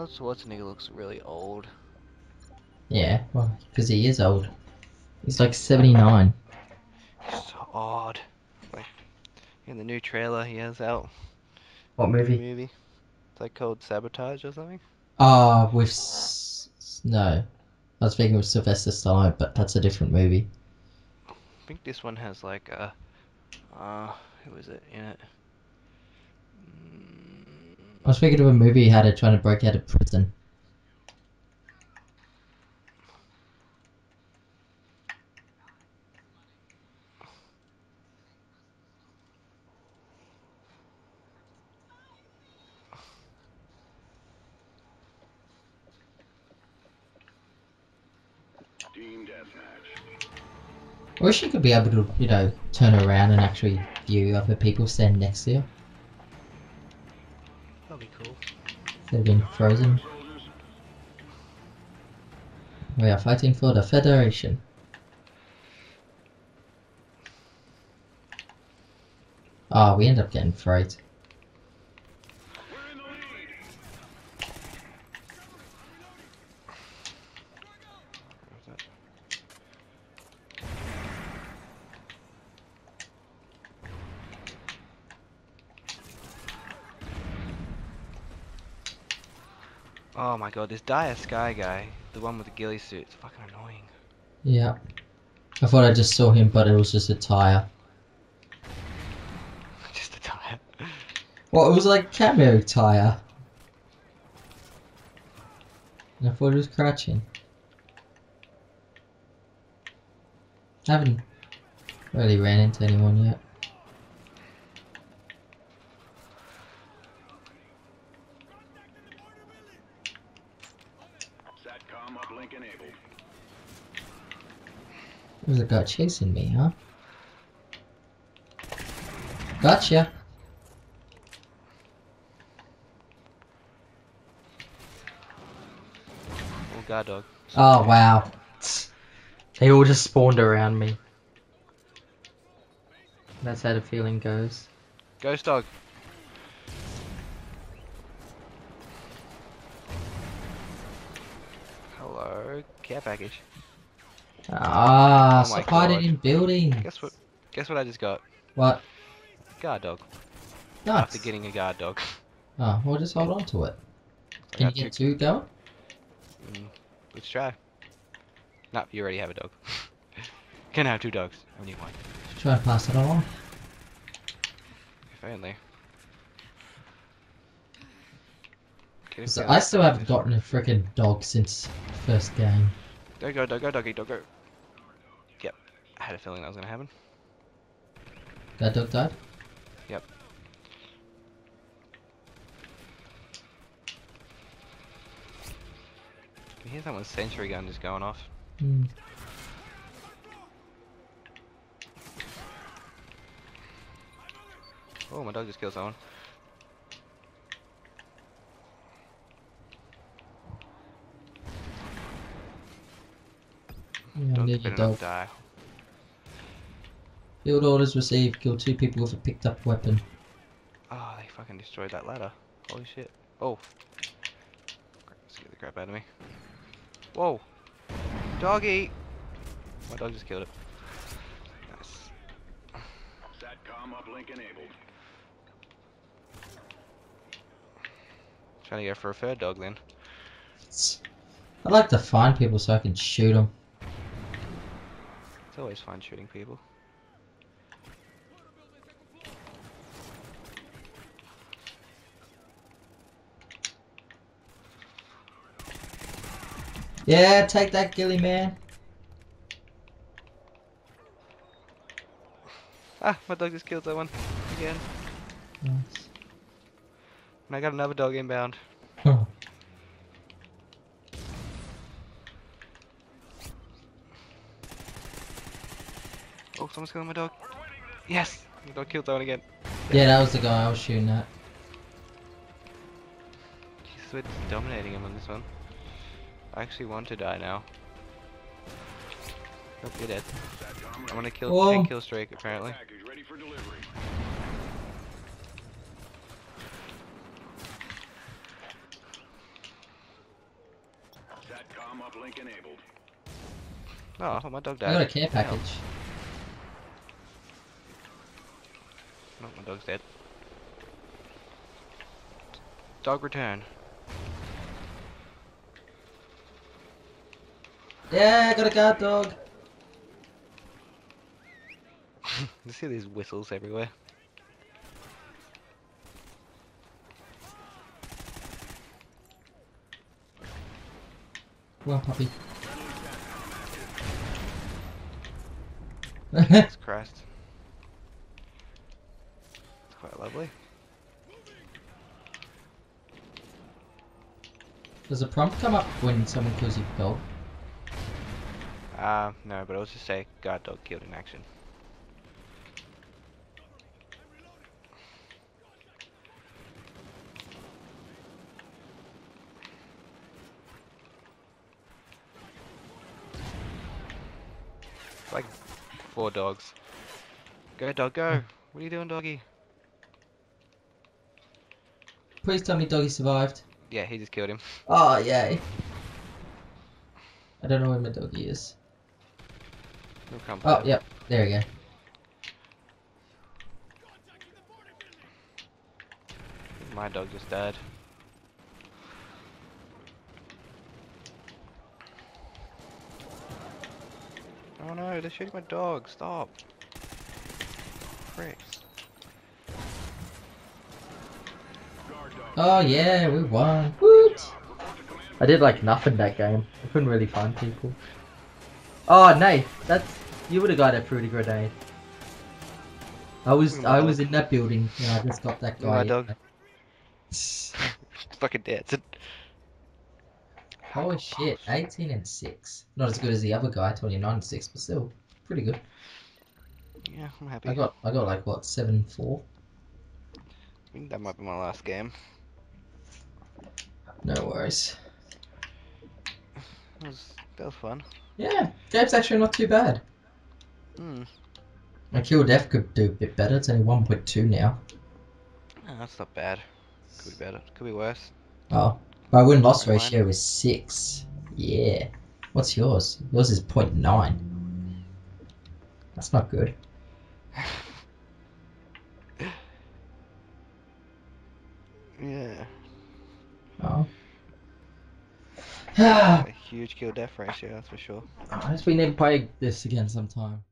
Arnold Schwarzenegger looks really old. Yeah, well, because he is old. He's like 79. So odd. Like, in the new trailer he has out. What movie? It's like called Sabotage or something? Oh, with... No. I was thinking with Sylvester Stallone, but that's a different movie. I think this one has like a... who is it in it? I was thinking of a movie how to try to break out of prison. I wish you could be able to, you know, turn around and actually view other people standing next to you. That'd be cool. They've been frozen. We are fighting for the Federation. Ah, oh, we end up getting fried. Oh my god, this Dire Sky guy, the one with the ghillie suit, it's fucking annoying. Yeah. I thought I just saw him, but it was just a tire. Just a tire? Well, it was like cameo tire. And I thought it was crouching. I haven't really ran into anyone yet. There's a guy chasing me, huh? Gotcha! Oh god, dog. Oh wow. They all just spawned around me. That's how the feeling goes. Ghost dog! Hello, care package. Ah, supported in buildings. Guess what I just got? What? Guard dog. Nice. After getting a guard dog. Oh, well just hold on to it. Can you get two going? Let's try. Nope, you already have a dog. Can I have two dogs? I need one. Try and pass it along. If only. So I still haven't gotten a frickin' dog since the first game. Don't go, don't go, doggy, don't go. Yep, I had a feeling that was gonna happen. That dog died? Yep. I can hear someone's sentry gun just going off. Mm. Oh, my dog just killed someone. I need your dog. Die. Field orders received. Kill two people with a picked up weapon. Oh, they fucking destroyed that ladder. Holy shit. Oh. Let's get the crap out of me. Whoa. Doggy. My dog just killed it. Nice. Satcom uplink enabled. Trying to go for a third dog then. I like to find people so I can shoot them. It's always fun shooting people. Yeah, take that ghillie, man. Ah, my dog just killed that one again. Nice. And I got another dog inbound. Oh. Oh, someone's killing my dog. Yes! My dog killed that one again. Yeah, that was the guy I was shooting at. Jesus, we're just dominating him on this one. I actually want to die now. Nope, you're dead. I'm gonna kill 10 kill streak, apparently. Uplink enabled. Oh, my dog died. I got a care package. No, my dog's dead. Dog return. Yeah, I got a guard dog. You see these whistles everywhere. Well, puppy. Jesus Christ. It's quite lovely. Does a prompt come up when someone kills your dog? No, but I was just saying, guard dog killed in action. Like 4 dogs. Go dog, go! What are you doing, doggy? Please tell me doggy survived. Yeah, he just killed him. Oh, yay. I don't know where my doggy is. He'll come back. Oh, yep. There we go. My dog just died. Oh no, they're shooting my dog, stop. Fricks. Oh yeah, we won. Woot! I did like nothing that game. I couldn't really find people. Oh Nate, that's you would have got that fruity grenade. I was in that building and I just got that guy. My dog. Fucking dancing. Holy shit, 18 and 6. Not as good as the other guy, 29 and 6, but still pretty good. Yeah, I'm happy. I got like what, 7-4? I think that might be my last game. No worries. That was fun. Yeah, game's actually not too bad. Hmm. My kill death could do a bit better, it's only 1.2 now. No, that's not bad. Could be better, could be worse. Oh. My win-loss ratio is 6. Yeah. What's yours? Yours is 0.9. That's not good. Yeah. Oh. A huge kill death ratio, that's for sure. I guess we need to play this again sometime.